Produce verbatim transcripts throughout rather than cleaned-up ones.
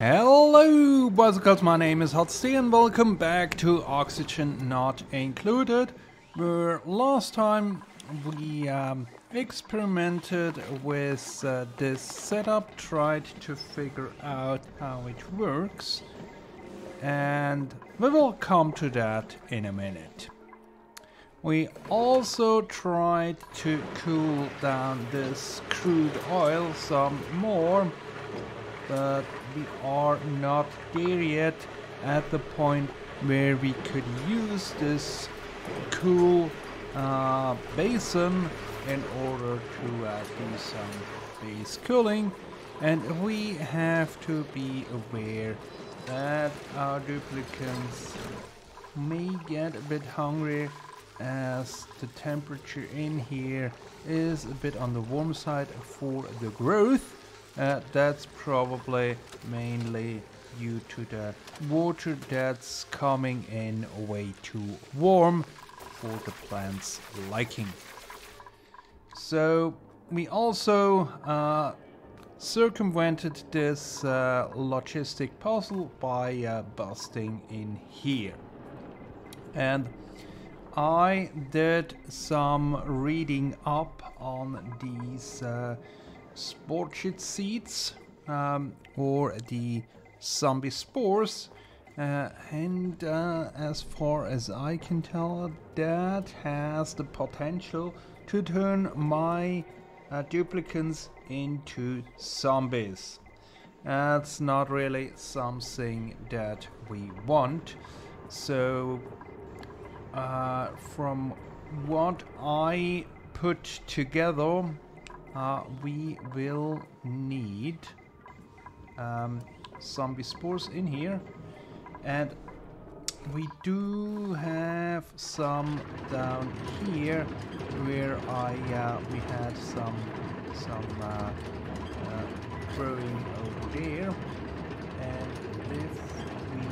Hello boys and girls, my name is Hotzi and welcome back to Oxygen Not Included, where last time we um, experimented with uh, this setup, tried to figure out how it works, and we will come to that in a minute. We also tried to cool down this crude oil some more, but we are not there yet at the point where we could use this cool uh, basin in order to uh, do some base cooling, and we have to be aware that our duplicants may get a bit hungry as the temperature in here is a bit on the warm side for the growth. Uh, that's probably mainly due to the water that's coming in way too warm for the plants liking. So we also uh, circumvented this uh, logistic puzzle by uh, busting in here. And I did some reading up on these uh, Sporb seeds, um, or the zombie spores, uh, and uh, as far as I can tell, that has the potential to turn my uh, duplicants into zombies. That's not really something that we want. So uh, from what I put together, Uh, we will need um, zombie spores in here, and we do have some down here where I uh, we had some some uh, uh, growing over there. And if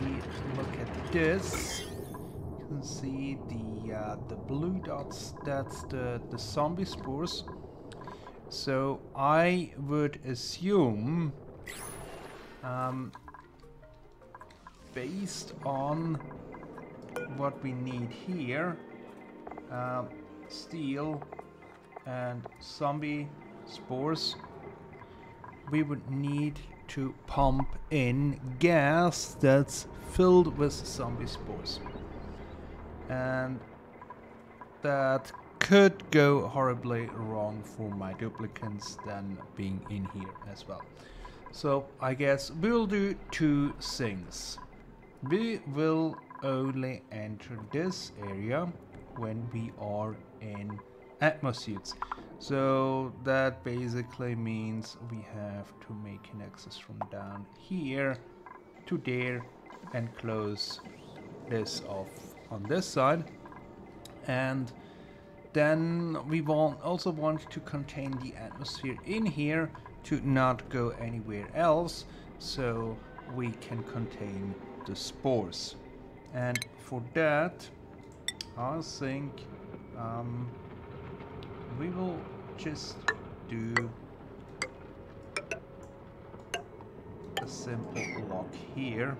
we look at this, you can see the uh, the blue dots. That's the the zombie spores. So I would assume, um, based on what we need here, uh, steel and zombie spores, we would need to pump in gas that's filled with zombie spores. And that could go horribly wrong for my duplicants than being in here as well. So I guess we'll do two things. We will only enter this area when we are in atmospheres. So that basically means we have to make an access from down here to there and close this off on this side. And then we want, also want to contain the atmosphere in here to not go anywhere else, so we can contain the spores. And for that, I think um, we will just do a simple block here.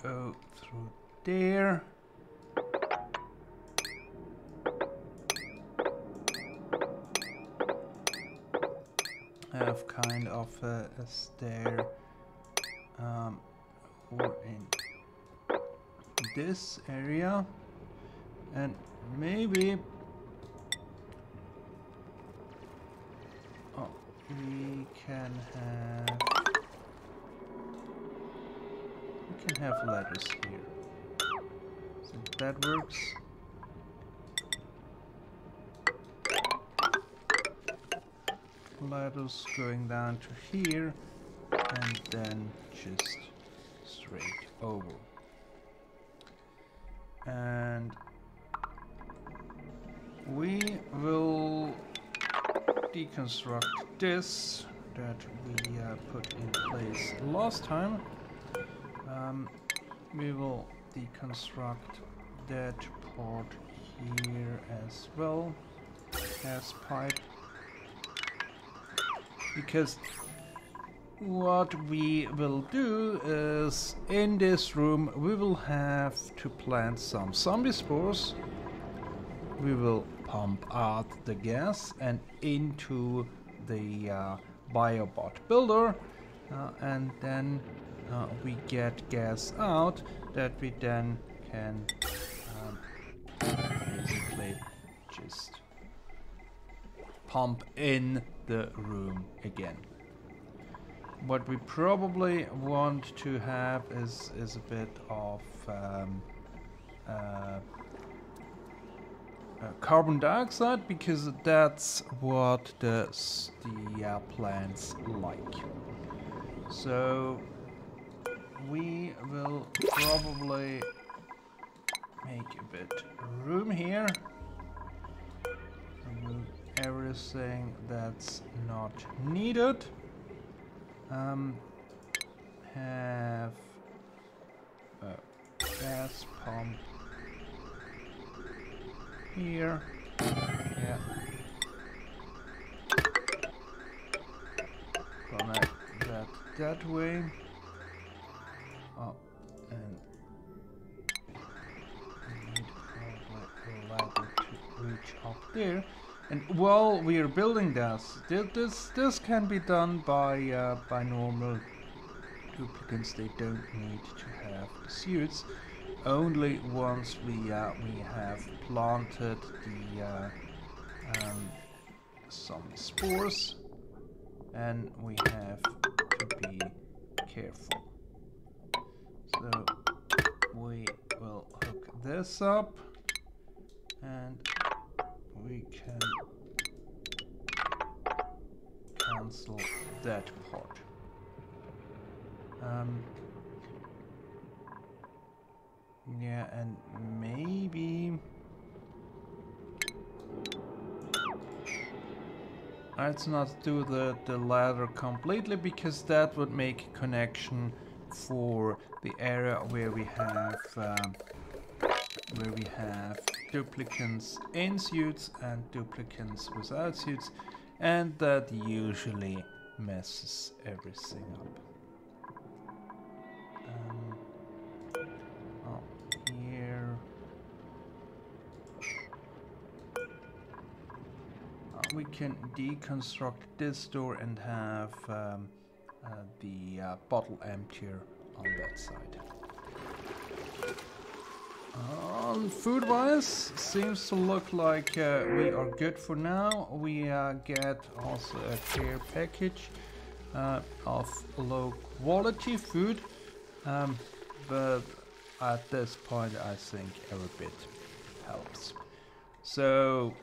Go through there. Have kind of a, a stair um, or in this area, and maybe oh, we can have. Can have ladders here. So that works. Ladders going down to here and then just straight over. And we will deconstruct this that we uh, put in place last time. Um, we will deconstruct that part here as well as pipe, because what we will do is in this room we will have to plant some zombie spores. We will pump out the gas and into the uh, Biobot Builder, uh, and then uh, we get gas out that we then can um, basically just pump in the room again. What we probably want to have is, is a bit of um, uh, uh, carbon dioxide, because that's what the, the uh, plants like. So we will probably make a bit of room here. Remove everything that's not needed. Um, have a gas pump here. Yeah. Connect that that way. Oh, and we need probably a ladder to reach up there. And while we are building this, this this can be done by uh, by normal duplicants. They don't need to have the suits. Only once we uh, we have planted the uh, um, zombie spores, and we have to be careful. So we will hook this up, and we can cancel that part. Um, yeah, and maybe let's not do the, the ladder completely, because that would make a connection for the area where we have uh, where we have duplicants in suits and duplicants without suits, and that usually messes everything up. Um, up here uh, we can deconstruct this door and have um, uh, the uh, bottle emptier on that side. Um, food-wise, seems to look like uh, we are good for now. We uh, get also a care package uh, of low-quality food, um, but at this point I think every bit helps. So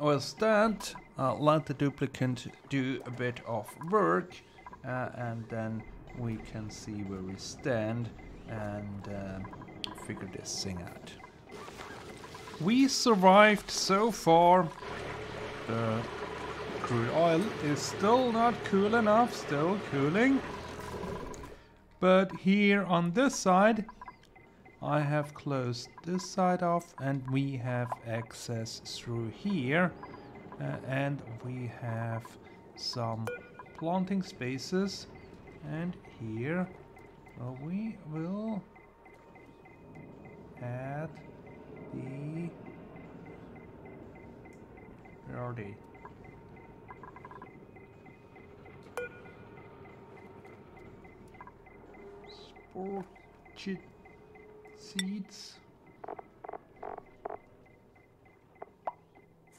with that, uh, let the duplicant do a bit of work, uh, and then we can see where we stand and uh, figure this thing out. We survived so far. The crude oil is still not cool enough, still cooling. But here on this side, I have closed this side off, and we have access through here. Uh, and we have some planting spaces. And here uh, we will add the, where are they? Sporchit seeds.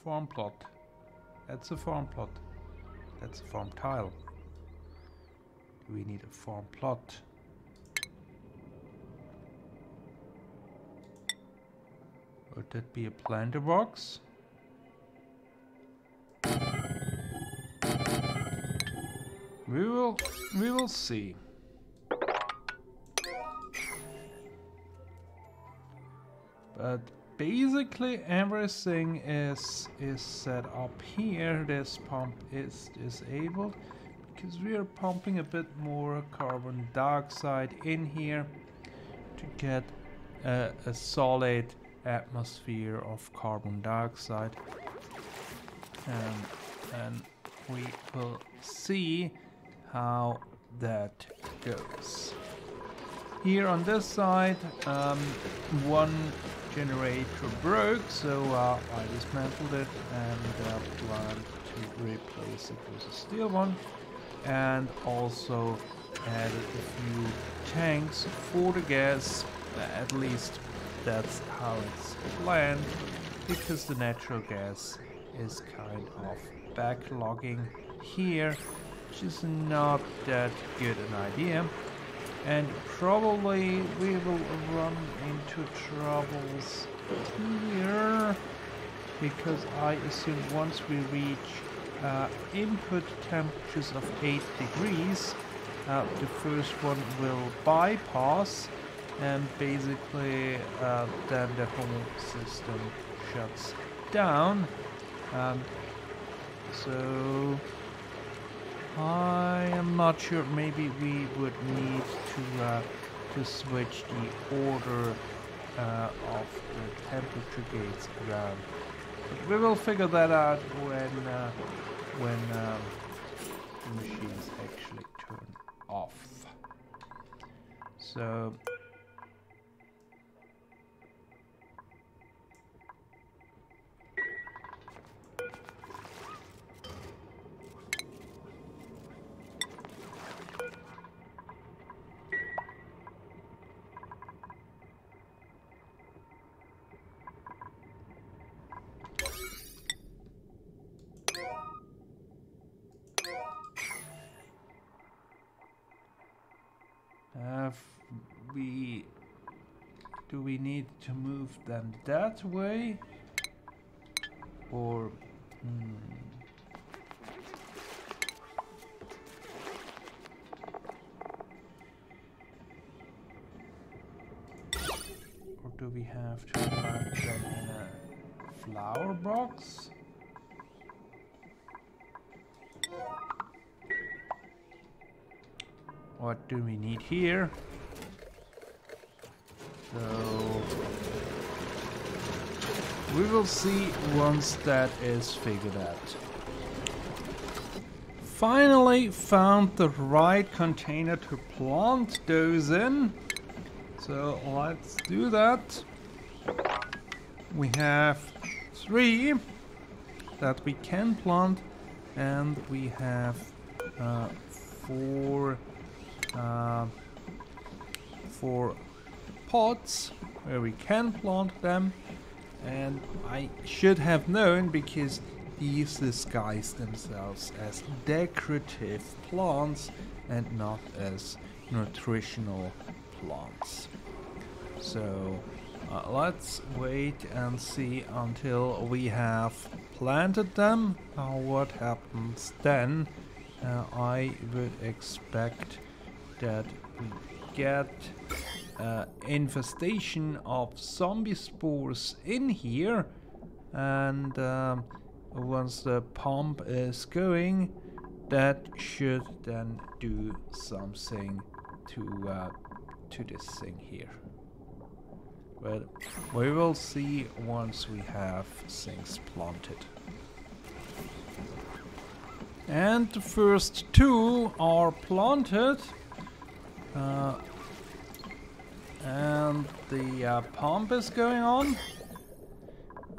Farm plot. That's a farm plot. That's a farm tile. We need a farm plot. Would that be a planter box? We will, we will see. But basically everything is is set up here. This pump is disabled because we are pumping a bit more carbon dioxide in here to get uh, a solid atmosphere of carbon dioxide, um, and we will see how that goes. Here on this side, um, one generator broke, so uh, I dismantled it and uh, plan to replace it with a steel one, and also added a few tanks for the gas. At least that's how it's planned, because the natural gas is kind of backlogging here, which is not that good an idea, and probably we will run into troubles here, because I assume once we reach uh, input temperatures of eight degrees, uh, the first one will bypass, and basically uh, then the whole system shuts down. Um, so I am not sure, maybe we would need to uh, to switch the order uh, of the temperature gates around. But we will figure that out when uh, when um, the machines actually turn off. So we do we need to move them that way, or mm. or do we have to plant them in a flower box? What do we need here? So we will see once that is figured out. Finally found the right container to plant those in. So let's do that. We have three that we can plant, and we have uh, four uh, four pots where we can plant them, and I should have known, because these disguise themselves as decorative plants and not as nutritional plants. So uh, let's wait and see until we have planted them uh, what happens then. uh, I would expect that we get Uh, infestation of zombie spores in here, and um, once the pump is going, that should then do something to uh, to this thing here. But we will see once we have things planted. And the first two are planted. Uh, And the uh, pump is going on.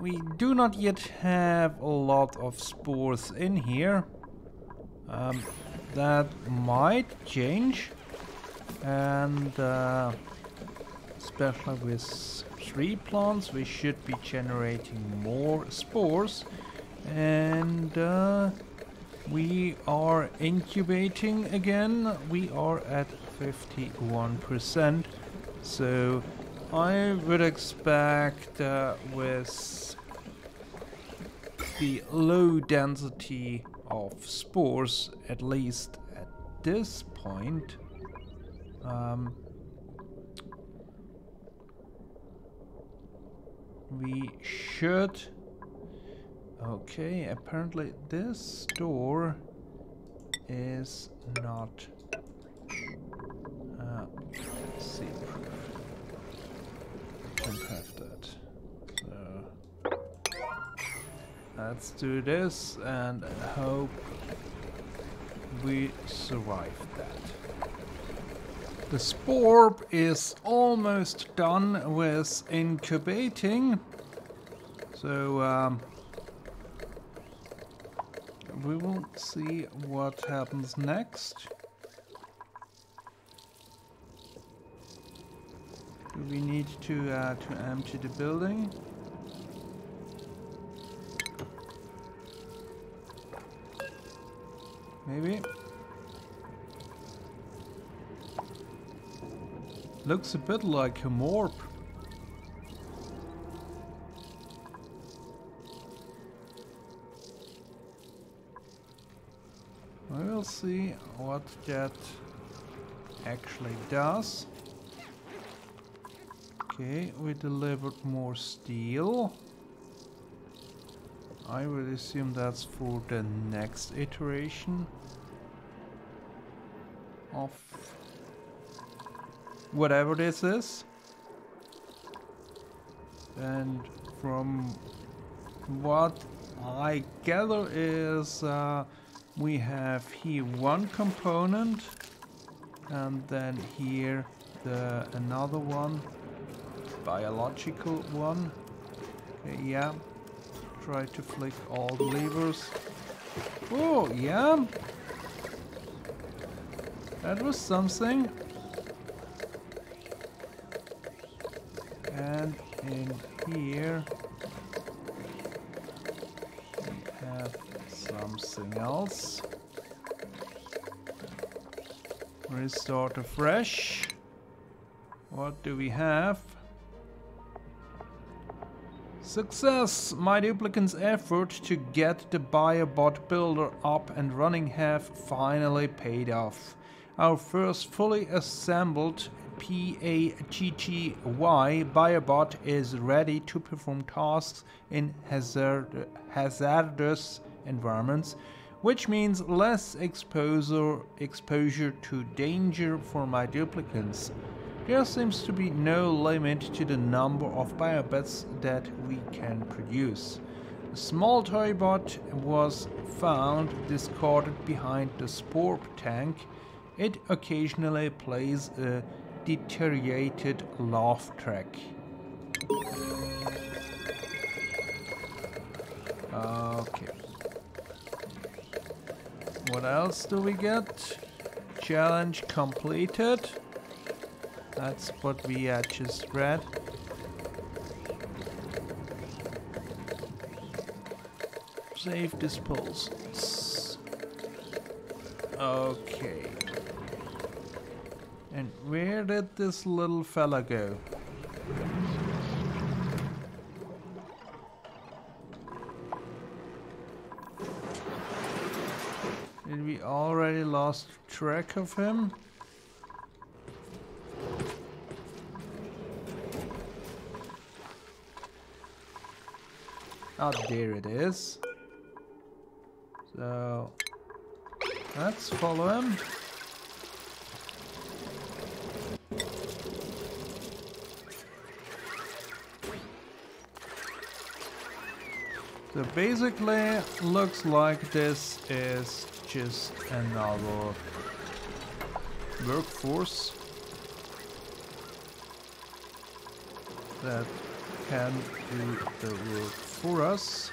We do not yet have a lot of spores in here. Um, that might change, and uh, especially with three plants we should be generating more spores, and uh, we are incubating again. We are at fifty-one percent. So I would expect uh, with the low density of spores, at least at this point, um, we should... Okay, apparently this door is not uh, sealed. Don't have that. So let's do this and hope we survive that. The Sporb is almost done with incubating, so um, we will see what happens next. Do we need to uh, to empty the building? Maybe. Looks a bit like a morph. We will see what that actually does. Okay, we delivered more steel. I would assume that's for the next iteration of whatever this is. And from what I gather is uh, we have here one component and then here the another one, biological one. Okay, yeah, try to flick all the levers. Oh yeah, that was something. And in here we have something else. Restart afresh. What do we have? Success! My duplicant's effort to get the Biobot Builder up and running have finally paid off. Our first fully assembled PAGTY Biobot is ready to perform tasks in hazard hazardous environments, which means less exposure exposure to danger for my duplicants. There seems to be no limit to the number of biobots that we can produce. A small toy bot was found discarded behind the Sporb tank. It occasionally plays a deteriorated laugh track. Okay. What else do we get? Challenge completed. That's what we uh, just read. Save disposals. Okay. And where did this little fella go? Did we already lost track of him? Oh, there it is. So let's follow him. So basically, looks like this is just another workforce that can do the work for us.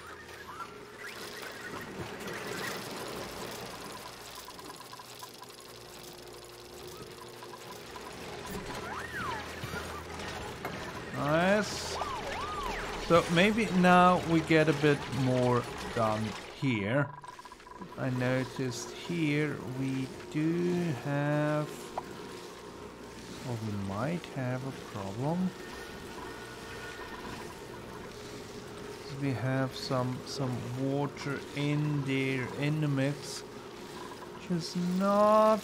Nice. So maybe now we get a bit more done here. I noticed here we do have, or we might have a problem. We have some some water in there in the mix, which is not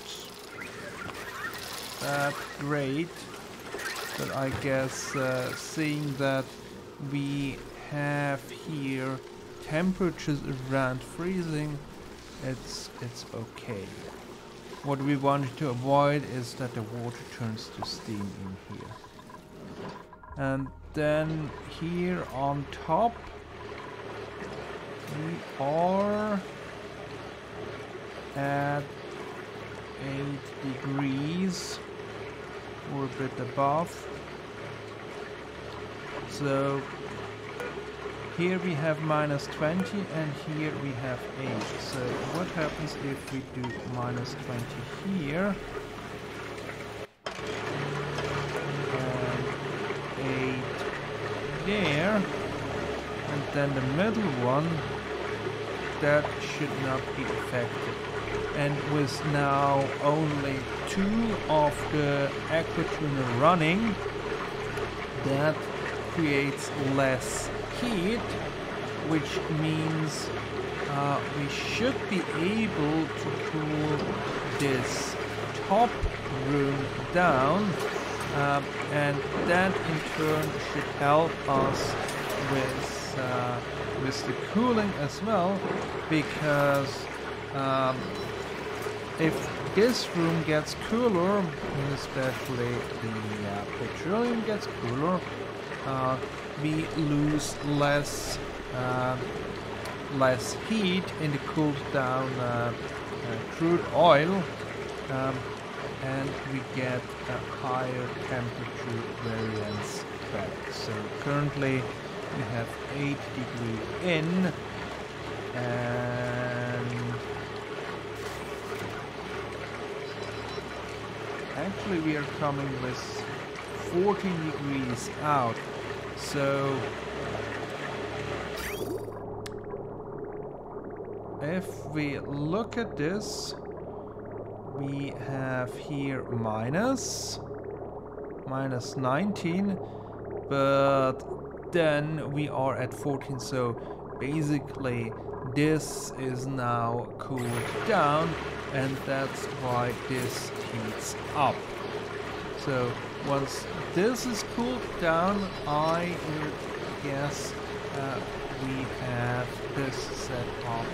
that great. But I guess uh, seeing that we have here temperatures around freezing, it's it's okay. What we want to avoid is that the water turns to steam in here. And then here on top we are at eight degrees or a bit above. So here we have minus twenty and here we have eight. So what happens if we do minus twenty here? And eight there. And then the middle one, that should not be affected. And with now only two of the Equituner running, that creates less heat, which means uh, we should be able to cool this top room down, um, and that in turn should help us with uh, with the cooling as well, because um, if this room gets cooler, and especially the uh, petroleum gets cooler, uh, we lose less uh, less heat in the cooled down uh, uh, crude oil, um, and we get a higher temperature variance back. So currently we have eight degrees in, and actually we are coming with fourteen degrees out. So, if we look at this, we have here minus, minus nineteen, but then we are at fourteen, so basically this is now cooled down, and that's why this heats up. So, once this is cooled down, I would guess uh, we have this set up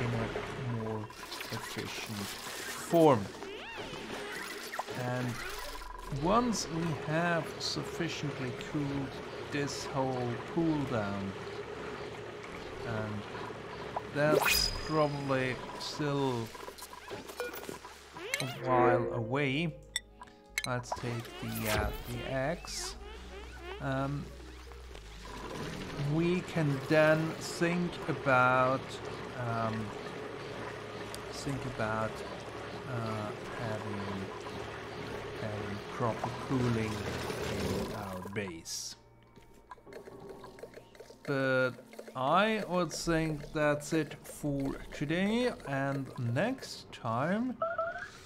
in a more efficient form. And once we have sufficiently cooled this whole cool down, and that's probably still a while away. Let's take the, uh, the axe. Um, we can then think about um, think about uh, having, having proper cooling in our base. But I would think that's it for today, and next time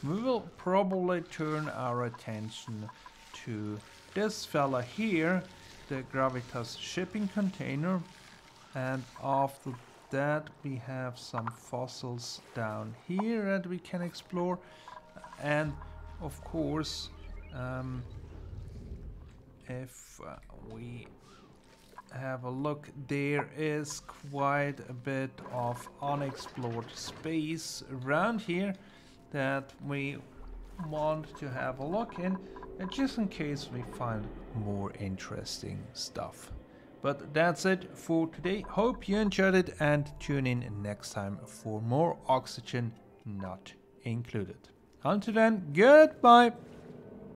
we will probably turn our attention to this fella here, the Gravitas shipping container, and after that we have some fossils down here that we can explore, and of course um, if uh, we have a look, there is quite a bit of unexplored space around here that we want to have a look in, just in case we find more interesting stuff. But that's it for today. Hope you enjoyed it, and tune in next time for more Oxygen Not Included. Until then, goodbye.